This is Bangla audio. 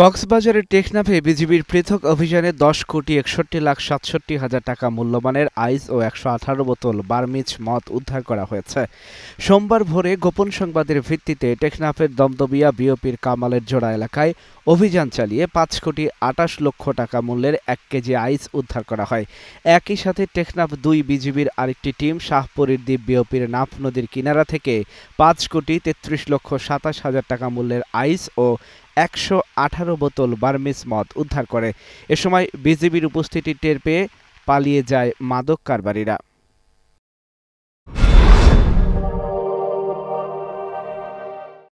কক্সবাজারের টেকনাফে বিজিবির পৃথক অভিযানে 10,61,67,000 টাকা মূল্যমানের আইস ও 118 বোতল বার্মিজ মদ উদ্ধার করা হয়েছে। সোমবার ভোরে গোপন সংবাদের ভিত্তিতে টেকনাফের দমদমিয়া বিওপির কামালের জোড়া এলাকায় অভিযান চালিয়ে 5,28,00,000 টাকা মূল্যের 1 কেজি আইস উদ্ধার করা হয়। একই সাথে টেকনাফ 2 বিজিবির আরেকটি টিম শাহপুরীর দ্বীপ বিওপির নাফ নদীর কিনারা থেকে 5,33,27,000 টাকা মূল্যের আইস ও 118 বোতল বার্মিজ মদ উদ্ধার করে। এ সময় বিজিবির উপস্থিতি টের পেয়ে পালিয়ে যায় মাদক কারবারিরা।